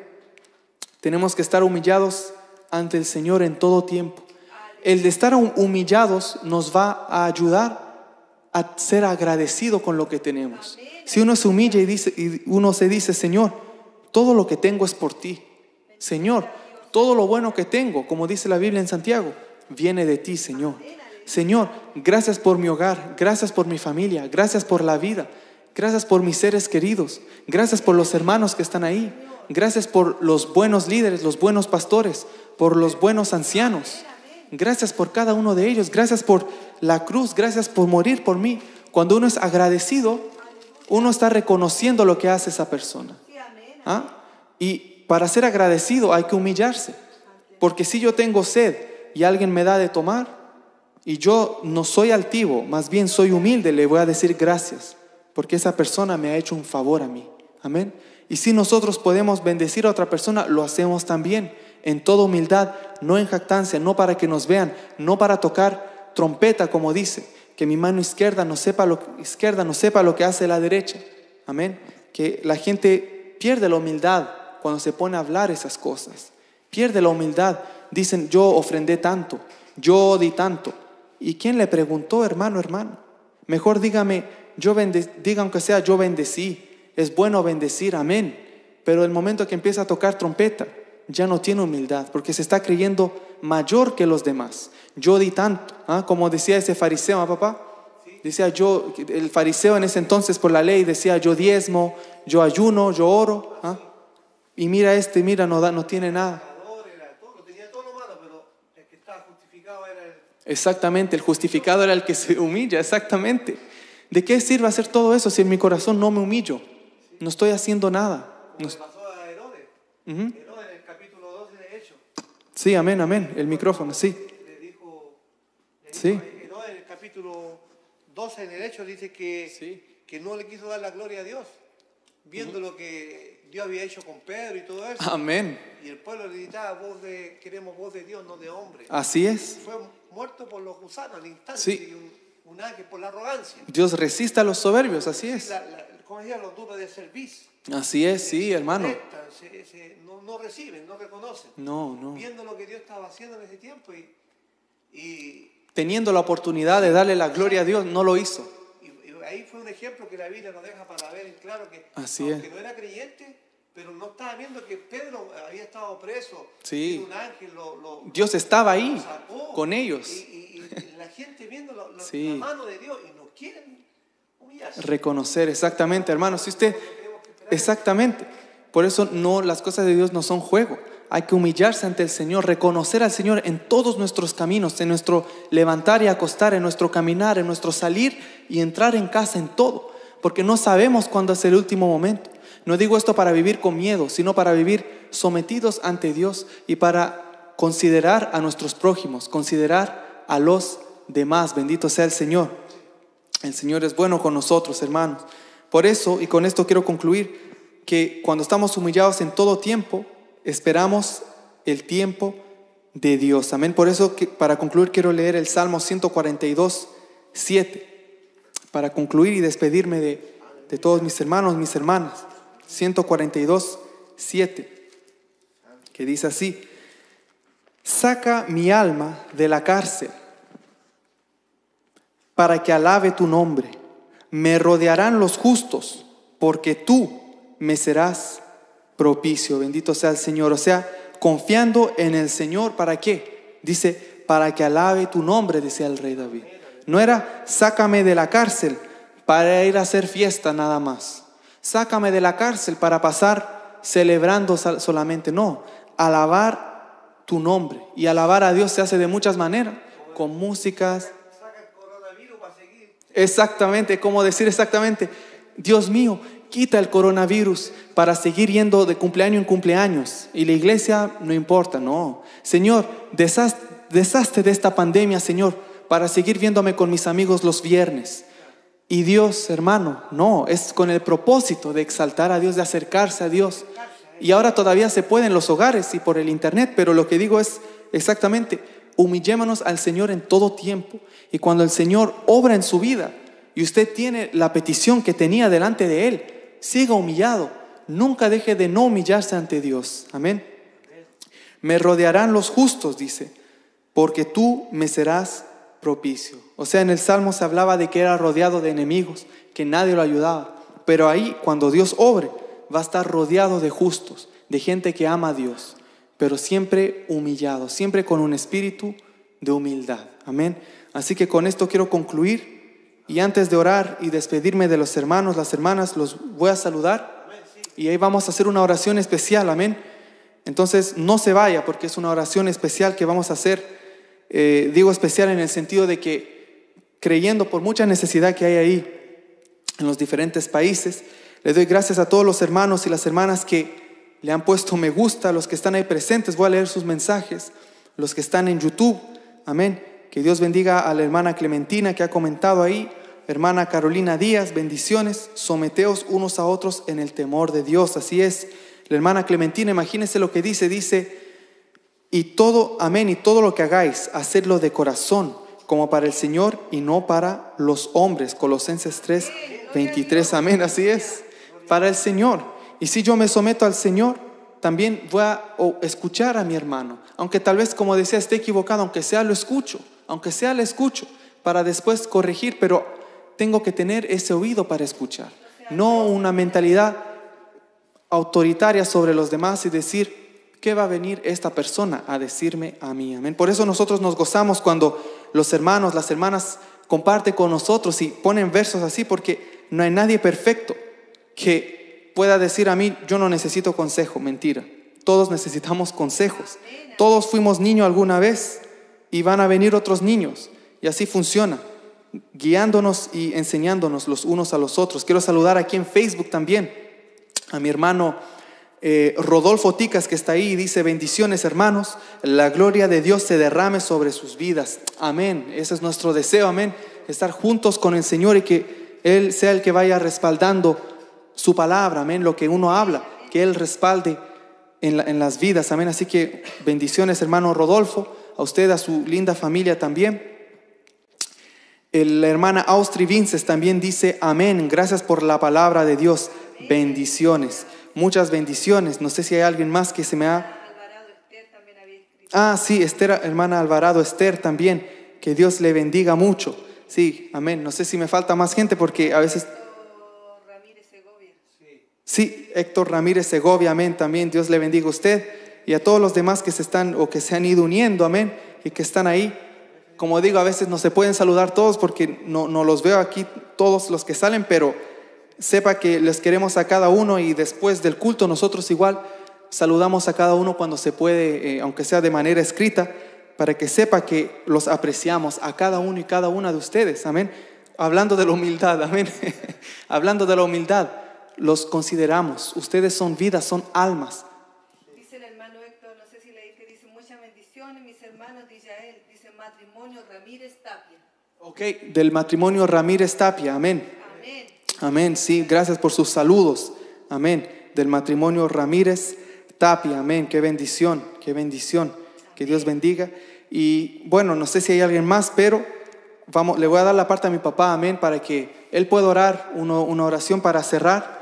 Tenemos que estar humillados ante el Señor en todo tiempo. El de estar humillados nos va a ayudar a ser agradecido con lo que tenemos. Si uno se humilla y uno se dice, Señor, todo lo que tengo es por ti. Señor, todo lo bueno que tengo, como dice la Biblia en Santiago, viene de ti, Señor. Señor, gracias por mi hogar, gracias por mi familia, gracias por la vida, gracias por mis seres queridos, gracias por los hermanos que están ahí, gracias por los buenos líderes, los buenos pastores, por los buenos ancianos, gracias por cada uno de ellos, gracias por la cruz, gracias por morir por mí. Cuando uno es agradecido, uno está reconociendo lo que hace esa persona. Y para ser agradecido hay que humillarse, porque si yo tengo sed y alguien me da de tomar y yo no soy altivo, más bien soy humilde, le voy a decir gracias, porque esa persona me ha hecho un favor a mí. Amén. Y si nosotros podemos bendecir a otra persona, lo hacemos también en toda humildad, no en jactancia, no para que nos vean, no para tocar trompeta, como dice, que mi mano izquierda no sepa lo que hace la derecha. Amén. Que la gente pierde la humildad cuando se pone a hablar esas cosas. Pierde la humildad. Dicen, yo ofrendé tanto, yo di tanto. ¿Y quién le preguntó, hermano, hermano? Mejor dígame, diga aunque sea, yo bendecí. Es bueno bendecir, amén. Pero el momento que empieza a tocar trompeta, ya no tiene humildad, porque se está creyendo mayor que los demás. Yo di tanto, como decía ese fariseo, papá. Decía yo, el fariseo en ese entonces por la ley decía, yo diezmo, yo ayuno, yo oro. Y mira este, no tiene nada. Exactamente, el justificado era el que se humilla, exactamente. ¿De qué sirve hacer todo eso si en mi corazón no me humillo? No estoy haciendo nada. Como le pasó a Herodes. Herodes en el capítulo 12 de Hechos. Sí, amén, amén, el micrófono, sí. Le dijo sí. Herodes en el capítulo 12 en el Hechos dice que, sí, que no le quiso dar la gloria a Dios, viendo lo que Dios había hecho con Pedro y todo eso. Amén. Y el pueblo le gritaba, queremos voz de Dios, no de hombre. Así es. Fue muerto por los gusanos al instante. Sí. Y un ángel por la arrogancia. Dios resiste a los soberbios, así es. Como decían, los dupes de servicio. Así es, sí, hermano. No reciben, no reconocen. No. Viendo lo que Dios estaba haciendo en ese tiempo y teniendo la oportunidad de darle la gloria a Dios, no lo hizo. Y ahí fue un ejemplo que la Biblia nos deja para ver en claro que aunque no era creyente, pero no estaba viendo que Pedro había estado preso. Sí. Un ángel Dios estaba ahí sacó, con ellos. Y la gente viendo la mano de Dios y no quieren humillarse. Reconocer, exactamente, hermano. Si usted, exactamente. Por eso no, las cosas de Dios no son juego. Hay que humillarse ante el Señor, reconocer al Señor en todos nuestros caminos, en nuestro levantar y acostar, en nuestro caminar, en nuestro salir y entrar en casa, en todo. Porque no sabemos cuándo es el último momento. No digo esto para vivir con miedo, sino para vivir sometidos ante Dios y para considerar a nuestros prójimos, considerar a los demás. Bendito sea el Señor. El Señor es bueno con nosotros, hermanos. Por eso, y con esto quiero concluir, que cuando estamos humillados en todo tiempo, esperamos el tiempo de Dios. Amén. Por eso, para concluir, quiero leer el Salmo 142, 7. Para concluir y despedirme de todos mis hermanos, mis hermanas. 142:7, que dice así: saca mi alma de la cárcel para que alabe tu nombre. Me rodearán los justos porque tú me serás propicio. Bendito sea el Señor. O sea, confiando en el Señor, ¿para qué? Dice, para que alabe tu nombre, decía el rey David. No era sácame de la cárcel para ir a hacer fiesta nada más. Sácame de la cárcel para pasar celebrando solamente. No, alabar tu nombre. Y alabar a Dios se hace de muchas maneras, con músicas. Saca el coronavirus para seguir. Exactamente, como decir exactamente, Dios mío, quita el coronavirus para seguir yendo de cumpleaños en cumpleaños. Y la iglesia no importa, no. Señor, deshazte de esta pandemia, Señor, para seguir viéndome con mis amigos los viernes. Y Dios, hermano, no, es con el propósito de exaltar a Dios, de acercarse a Dios. Y ahora todavía se puede en los hogares y por el internet, pero lo que digo es exactamente, humillémonos al Señor en todo tiempo. Y cuando el Señor obra en su vida y usted tiene la petición que tenía delante de Él, siga humillado, nunca deje de no humillarse ante Dios. Amén. Me rodearán los justos, dice, porque tú me serás propicio. O sea, en el Salmo se hablaba de que era rodeado de enemigos, que nadie lo ayudaba, pero ahí cuando Dios obre va a estar rodeado de justos, de gente que ama a Dios, pero siempre humillado, siempre con un espíritu de humildad. Amén. Así que con esto quiero concluir, y antes de orar y despedirme de los hermanos, las hermanas, los voy a saludar y ahí vamos a hacer una oración especial. Amén. Entonces no se vaya, porque es una oración especial que vamos a hacer. Digo especial en el sentido de que, creyendo por mucha necesidad que hay ahí en los diferentes países, les doy gracias a todos los hermanos y las hermanas que le han puesto me gusta, los que están ahí presentes, voy a leer sus mensajes, los que están en YouTube. Amén. Que Dios bendiga a la hermana Clementina que ha comentado ahí, hermana Carolina Díaz, bendiciones. Someteos unos a otros en el temor de Dios. Así es, la hermana Clementina, imagínense lo que dice: y todo, amén, y todo lo que hagáis, hacedlo de corazón, como para el Señor y no para los hombres. Colosenses 3:23, amén, así es, para el Señor. Y si yo me someto al Señor, también voy a escuchar a mi hermano, aunque tal vez, como decía, esté equivocado, aunque sea lo escucho, para después corregir, pero tengo que tener ese oído para escuchar, no una mentalidad autoritaria sobre los demás y decir, ¿qué va a venir esta persona a decirme a mí? Amén. Por eso nosotros nos gozamos cuando los hermanos, las hermanas comparten con nosotros y ponen versos así, porque no hay nadie perfecto que pueda decir a mí, yo no necesito consejo. Mentira, todos necesitamos consejos. Todos fuimos niños alguna vez y van a venir otros niños, y así funciona, guiándonos y enseñándonos los unos a los otros. Quiero saludar aquí en Facebook también a mi hermano Rodolfo Ticas, que está ahí, y dice: bendiciones, hermanos, la gloria de Dios se derrame sobre sus vidas. Amén, ese es nuestro deseo, amén, estar juntos con el Señor y que Él sea el que vaya respaldando su palabra, amén, lo que uno habla, que Él respalde en las vidas, amén. Así que bendiciones, hermano Rodolfo, a usted, a su linda familia también. La hermana Austri Vinces también dice: amén, gracias por la palabra de Dios, bendiciones. Muchas bendiciones. No sé si hay alguien más que se me ha... Alvarado Esther también había escrito. Ah, sí, Esther, hermana Alvarado Esther también. Que Dios le bendiga mucho. Sí, amén. No sé si me falta más gente porque a veces... Sí, Héctor Ramírez Segovia, amén, también Dios le bendiga a usted y a todos los demás que se están o que se han ido uniendo, amén, y que están ahí. Como digo, a veces no se pueden saludar todos porque no los veo aquí todos los que salen, pero sepa que les queremos a cada uno y después del culto nosotros igual saludamos a cada uno cuando se puede, aunque sea de manera escrita, para que sepa que los apreciamos a cada uno y cada una de ustedes, amén. Hablando de la humildad, amén, hablando de la humildad. Los consideramos, ustedes son vidas, son almas. Dice el hermano Héctor, no sé si leí que dice muchas bendiciones, mis hermanos de Israel, dice matrimonio Ramírez Tapia. Ok, del matrimonio Ramírez Tapia, amén. Amén. Amén, sí, gracias por sus saludos, amén. Del matrimonio Ramírez Tapia, amén, qué bendición, qué bendición, amén. Que Dios bendiga. Y bueno, no sé si hay alguien más, pero... Vamos, le voy a dar la parte a mi papá, amén, para que él pueda orar una oración para cerrar.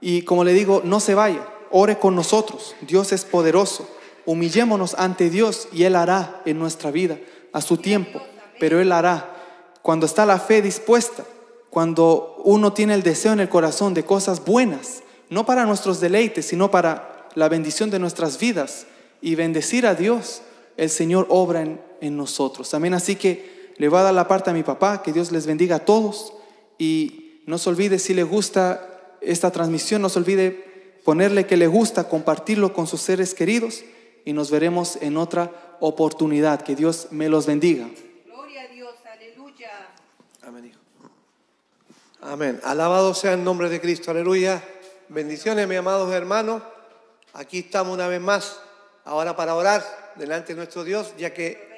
Y como le digo, no se vaya, ore con nosotros. Dios es poderoso. Humillémonos ante Dios y Él hará en nuestra vida a su tiempo, pero Él hará. Cuando está la fe dispuesta, cuando uno tiene el deseo en el corazón de cosas buenas, no para nuestros deleites, sino para la bendición de nuestras vidas y bendecir a Dios, el Señor obra en nosotros. Amén, así que le voy a dar la parte a mi papá, que Dios les bendiga a todos. Y no se olvide, si le gusta esta transmisión, no se olvide ponerle que le gusta, compartirlo con sus seres queridos. Y nos veremos en otra oportunidad. Que Dios me los bendiga. Gloria a Dios, aleluya. Amén, hijo. Amén. Alabado sea el nombre de Cristo, aleluya. Bendiciones, mis amados hermanos. Aquí estamos una vez más, ahora para orar delante de nuestro Dios, ya que...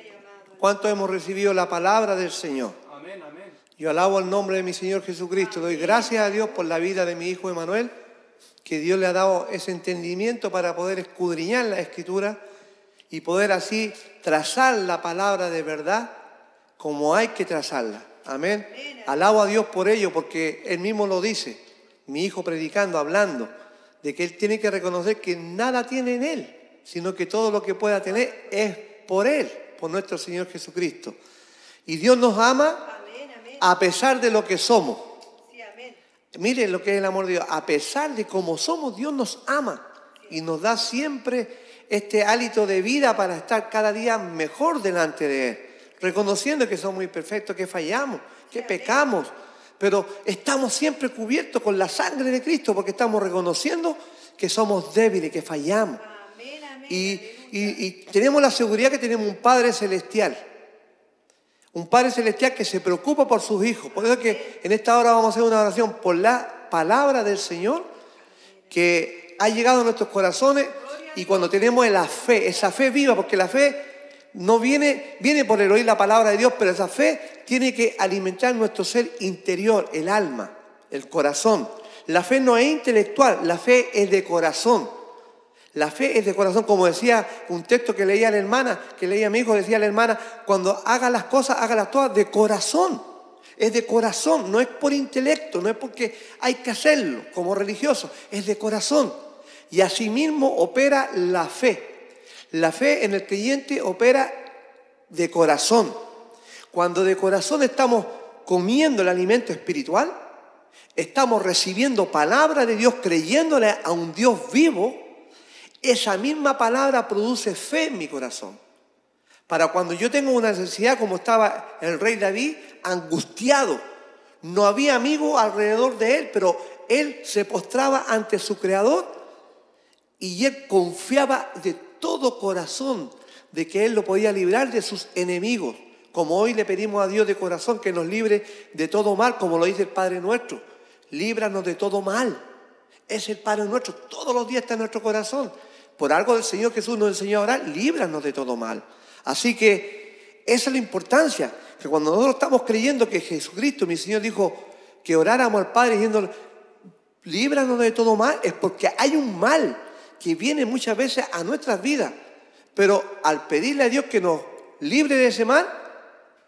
¿Cuánto hemos recibido la palabra del Señor? Amén, amén. Yo alabo el nombre de mi Señor Jesucristo. Amén. Doy gracias a Dios por la vida de mi hijo Emanuel, que Dios le ha dado ese entendimiento para poder escudriñar la Escritura y poder así trazar la palabra de verdad como hay que trazarla. Amén. Amén. Alabo a Dios por ello, porque Él mismo lo dice, mi hijo predicando, hablando, de que Él tiene que reconocer que nada tiene en Él, sino que todo lo que pueda tener es por Él, por nuestro Señor Jesucristo. Y Dios nos ama, amén, amén, a pesar de lo que somos. Sí, amén. Miren lo que es el amor de Dios. A pesar de cómo somos, Dios nos ama. Sí. Y nos da siempre este hálito de vida para estar cada día mejor delante de Él. Reconociendo que somos imperfectos, que fallamos, que sí, pecamos. Amén. Pero estamos siempre cubiertos con la sangre de Cristo porque estamos reconociendo que somos débiles, que fallamos. Amén, amén, y tenemos la seguridad que tenemos un Padre celestial que se preocupa por sus hijos. Por eso es que en esta hora vamos a hacer una oración por la palabra del Señor que ha llegado a nuestros corazones, y cuando tenemos la fe, esa fe viva, porque la fe no viene por el oír la palabra de Dios, pero esa fe tiene que alimentar nuestro ser interior, el alma, el corazón. La fe no es intelectual, la fe es de corazón. La fe es de corazón, como decía un texto que leía la hermana, que leía mi hijo, decía la hermana, cuando haga las cosas, hágalas todas de corazón. Es de corazón, no es por intelecto, no es porque hay que hacerlo como religioso, es de corazón. Y asimismo opera la fe. La fe en el creyente opera de corazón. Cuando de corazón estamos comiendo el alimento espiritual, estamos recibiendo palabra de Dios, creyéndole a un Dios vivo. Esa misma palabra produce fe en mi corazón. Para cuando yo tengo una necesidad, como estaba el rey David, angustiado. No había amigos alrededor de él, pero él se postraba ante su Creador y él confiaba de todo corazón de que él lo podía librar de sus enemigos. Como hoy le pedimos a Dios de corazón que nos libre de todo mal, como lo dice el Padre nuestro. Líbranos de todo mal. Es el Padre nuestro, todos los días está en nuestro corazón. Por algo el Señor Jesús nos enseñó a orar, líbranos de todo mal. Así que esa es la importancia, que cuando nosotros estamos creyendo que Jesucristo, mi Señor, dijo que oráramos al Padre diciéndole, líbranos de todo mal, es porque hay un mal que viene muchas veces a nuestras vidas. Pero al pedirle a Dios que nos libre de ese mal,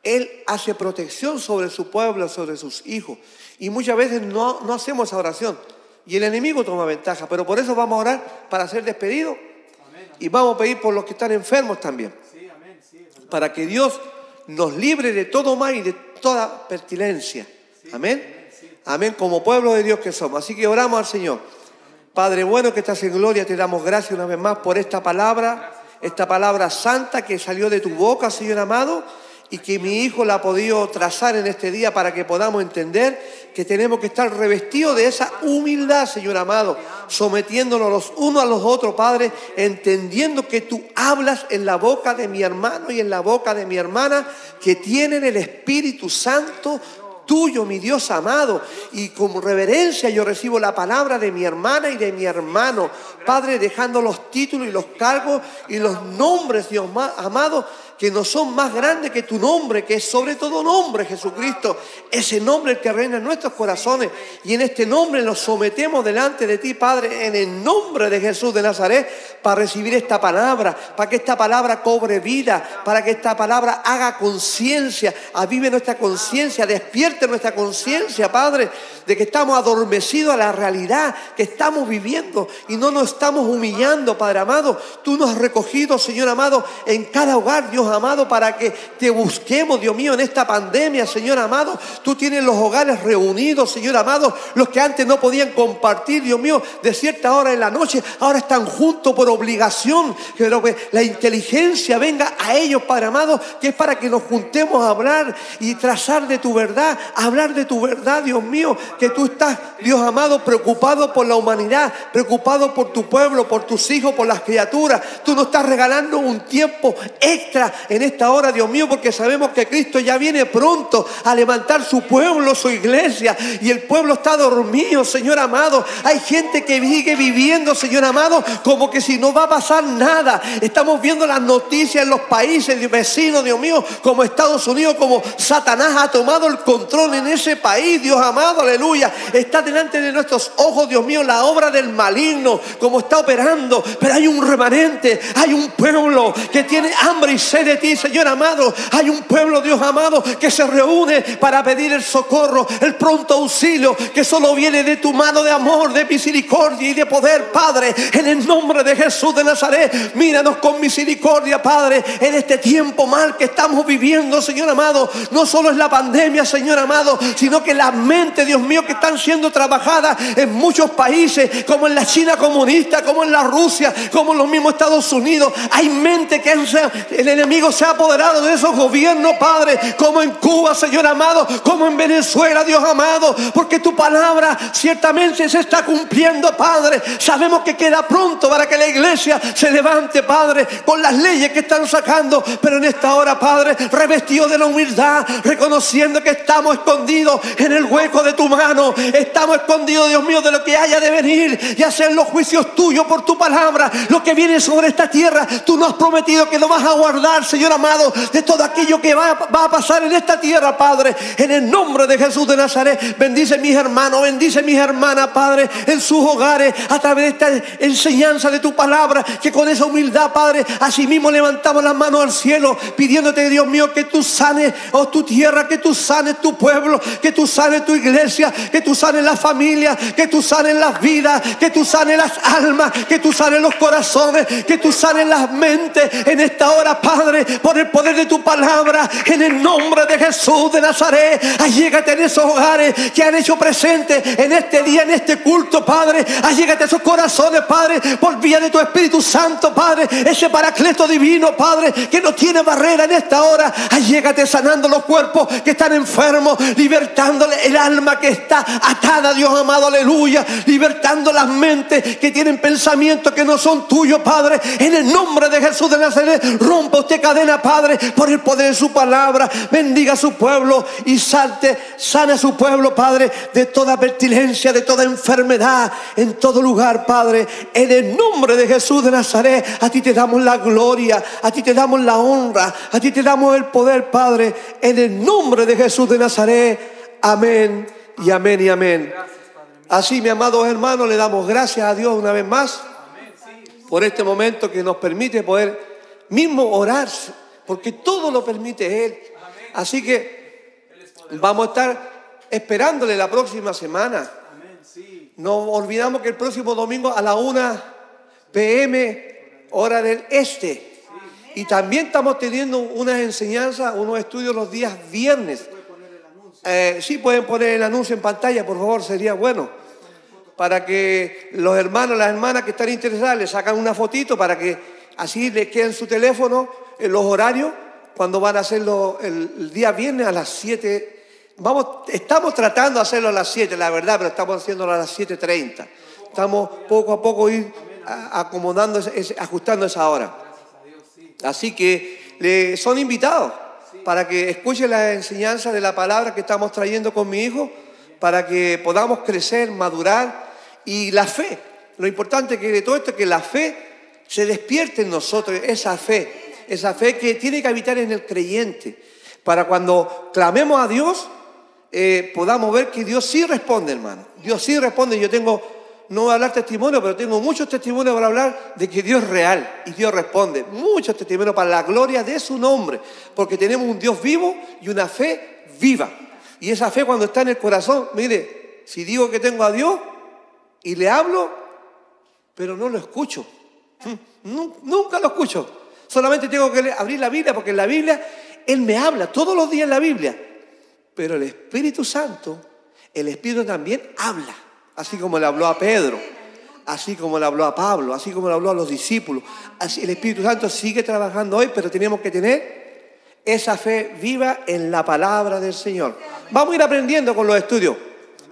Él hace protección sobre su pueblo, sobre sus hijos. Y muchas veces no hacemos esa oración. Y el enemigo toma ventaja, pero por eso vamos a orar para ser despedidos. Amén, amén. Y vamos a pedir por los que están enfermos también. Sí, amén, sí, para que Dios nos libre de todo mal y de toda pertinencia. Amén. Amén, como pueblo de Dios que somos. Así que oramos al Señor. Padre bueno que estás en gloria, te damos gracias una vez más por esta palabra santa que salió de tu boca, Señor amado, y que mi hijo la ha podido trazar en este día para que podamos entender que tenemos que estar revestidos de esa humildad, Señor amado, sometiéndonos los unos a los otros, Padre, entendiendo que tú hablas en la boca de mi hermano y en la boca de mi hermana, que tienen el Espíritu Santo tuyo, mi Dios amado, y con reverencia yo recibo la palabra de mi hermana y de mi hermano, Padre, dejando los títulos y los cargos y los nombres, Dios amado, que no son más grandes que tu nombre, que es sobre todo nombre, Jesucristo, ese nombre que reina en nuestros corazones, y en este nombre nos sometemos delante de ti, Padre, en el nombre de Jesús de Nazaret, para recibir esta palabra, para que esta palabra cobre vida, para que esta palabra haga conciencia, avive nuestra conciencia, despierte nuestra conciencia, Padre, de que estamos adormecidos a la realidad que estamos viviendo y no nos estamos humillando, Padre amado. Tú nos has recogido, Señor amado, en cada hogar, Dios amado, para que te busquemos, Dios mío, en esta pandemia, Señor amado. Tú tienes los hogares reunidos, Señor amado, los que antes no podían compartir, Dios mío, de cierta hora en la noche, ahora están juntos por obligación. Pero que la inteligencia venga a ellos, Padre amado, que es para que nos juntemos a hablar y trazar de tu verdad, hablar de tu verdad, Dios mío, que tú estás, Dios amado, preocupado por la humanidad, preocupado por tu pueblo, por tus hijos, por las criaturas. Tú nos estás regalando un tiempo extra en esta hora, Dios mío, porque sabemos que Cristo ya viene pronto a levantar su pueblo, su iglesia, y el pueblo está dormido, Señor amado. Hay gente que sigue viviendo, Señor amado, como que si no va a pasar nada. Estamos viendo las noticias en los países vecinos, Dios mío, como Estados Unidos, como Satanás ha tomado el control en ese país, Dios amado, aleluya. Está delante de nuestros ojos, Dios mío, la obra del maligno, como está operando, pero hay un remanente, hay un pueblo que tiene hambre y sed de ti, Señor amado. Hay un pueblo, Dios amado, que se reúne para pedir el socorro, el pronto auxilio que solo viene de tu mano de amor, de misericordia y de poder, Padre, en el nombre de Jesús de Nazaret. Míranos con misericordia, Padre, en este tiempo mal que estamos viviendo, Señor amado. No solo es la pandemia, Señor amado, sino que las mentes, Dios mío, que están siendo trabajadas en muchos países, como en la China comunista, como en la Rusia, como en los mismos Estados Unidos. Hay mentes que el enemigo se ha apoderado de esos gobiernos, Padre, como en Cuba, Señor amado, como en Venezuela, Dios amado, porque tu palabra ciertamente se está cumpliendo, Padre. Sabemos que queda pronto para que la iglesia se levante, Padre, con las leyes que están sacando, pero en esta hora, Padre, revestido de la humildad, reconociendo que estamos escondidos en el hueco de tu mano, estamos escondidos, Dios mío, de lo que haya de venir, ya sean los juicios tuyos por tu palabra, lo que viene sobre esta tierra. Tú nos has prometido que lo vas a guardar, Señor amado, de todo aquello que va a pasar en esta tierra, Padre, en el nombre de Jesús de Nazaret. Bendice mis hermanos, bendice mis hermanas, Padre, en sus hogares, a través de esta enseñanza de tu palabra, que con esa humildad, Padre, así mismo levantamos las manos al cielo, pidiéndote, Dios mío, que tú sanes tu tierra, que tú sanes tu pueblo, que tú sanes tu iglesia, que tú sanes las familias, que tú sanes las vidas, que tú sanes las almas, que tú sanes los corazones, que tú sanes las mentes en esta hora, Padre, por el poder de tu palabra, en el nombre de Jesús de Nazaret. Allégate en esos hogares que han hecho presente en este día, en este culto, Padre. Allégate a esos corazones, Padre, por vía de tu Espíritu Santo, Padre, ese paracleto divino, Padre, que no tiene barrera en esta hora. Allégate sanando los cuerpos que están enfermos, libertándole el alma que está atada, Dios amado, aleluya, libertando las mentes que tienen pensamientos que no son tuyos, Padre, en el nombre de Jesús de Nazaret. Rompa usted cadena, Padre, por el poder de su palabra. Bendiga a su pueblo y sana a su pueblo, Padre, de toda pertinencia, de toda enfermedad, en todo lugar, Padre, en el nombre de Jesús de Nazaret. A ti te damos la gloria, a ti te damos la honra, a ti te damos el poder, Padre, en el nombre de Jesús de Nazaret. Amén y amén y amén. Así, mis amados hermanos, le damos gracias a Dios una vez más por este momento que nos permite poder mismo orarse, porque todo lo permite Él. Así que vamos a estar esperándole la próxima semana. No olvidamos que el próximo domingo a la 1 p.m. hora del este Y también estamos teniendo unas enseñanzas, unos estudios los días viernes. Sí, pueden poner el anuncio en pantalla, por favor, sería bueno. Para que los hermanos, las hermanas que están interesadas, les sacan una fotito para que así les queden su teléfono, en los horarios, cuando van a hacerlo el día viernes a las 7. Estamos tratando de hacerlo a las 7, la verdad, pero estamos haciéndolo a las 7:30. Estamos poco a poco ir acomodando, ajustando esa hora. Así que son invitados para que escuchen la enseñanza de la palabra que estamos trayendo con mi hijo, para que podamos crecer, madurar, y la fe. Lo importante que de todo esto es que la fe se despierte en nosotros, esa fe que tiene que habitar en el creyente, para cuando clamemos a Dios, podamos ver que Dios sí responde, hermano. Dios sí responde. Yo tengo, no voy a hablar testimonio, pero tengo muchos testimonios para hablar de que Dios es real y Dios responde. Muchos testimonios para la gloria de su nombre, porque tenemos un Dios vivo y una fe viva. Y esa fe, cuando está en el corazón, mire, si digo que tengo a Dios y le hablo, pero no lo escucho. Nunca lo escucho. Solamente tengo que abrir la Biblia, porque en la Biblia Él me habla todos los días en la Biblia. Pero el Espíritu Santo, el Espíritu también habla. Así como le habló a Pedro, así como le habló a Pablo, así como le habló a los discípulos. Así, el Espíritu Santo sigue trabajando hoy, pero tenemos que tener esa fe viva en la palabra del Señor. Vamos a ir aprendiendo con los estudios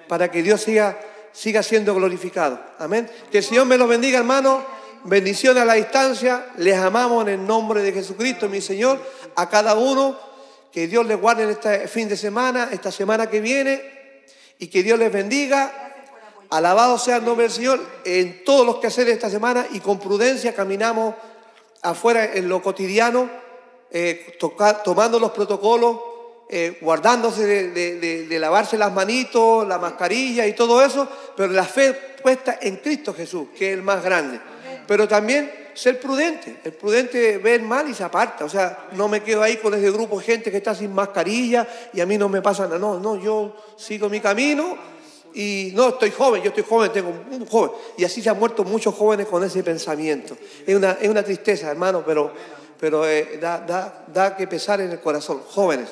para que Dios siga siendo glorificado. Amén. Que el Señor me los bendiga, hermanos. Bendiciones a la distancia. Les amamos en el nombre de Jesucristo, mi Señor. A cada uno, que Dios les guarde en este fin de semana, esta semana que viene, y que Dios les bendiga. Alabado sea el nombre del Señor en todos los quehaceres esta semana, y con prudencia caminamos afuera en lo cotidiano. Tomando los protocolos, guardándose de lavarse las manitos, la mascarilla y todo eso, pero la fe puesta en Cristo Jesús, que es el más grande. Pero también ser prudente. El prudente ve el mal y se aparta. O sea, no me quedo ahí con ese grupo de gente que está sin mascarilla y a mí no me pasa nada. No, yo sigo mi camino y no, yo estoy joven, tengo un joven. Y así se han muerto muchos jóvenes con ese pensamiento. Es una tristeza, hermano, pero da que pesar en el corazón. Jóvenes,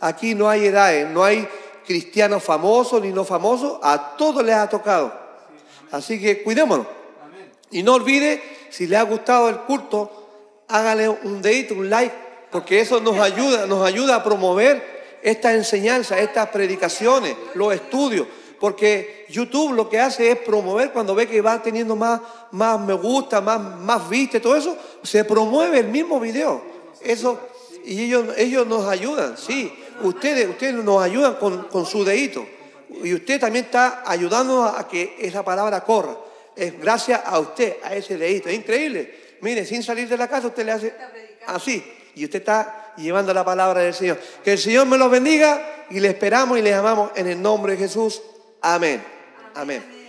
aquí no hay edades, no hay cristianos famosos ni no famosos, a todos les ha tocado. Así que cuidémonos. Y no olvide, si les ha gustado el culto, hágale un dedito, un like, porque eso nos ayuda a promover estas enseñanzas, estas predicaciones, los estudios. Porque YouTube lo que hace es promover, cuando ve que va teniendo más me gusta, más viste, todo eso, se promueve el mismo video. Eso, y ellos nos ayudan, sí. Ustedes nos ayudan con su dedito. Y usted también está ayudándonos a que esa palabra corra. Es gracias a usted, a ese dedito. Es increíble. Mire, sin salir de la casa usted le hace así. Y usted está llevando la palabra del Señor. Que el Señor me los bendiga, y le esperamos y les amamos en el nombre de Jesús. Amén. Amén.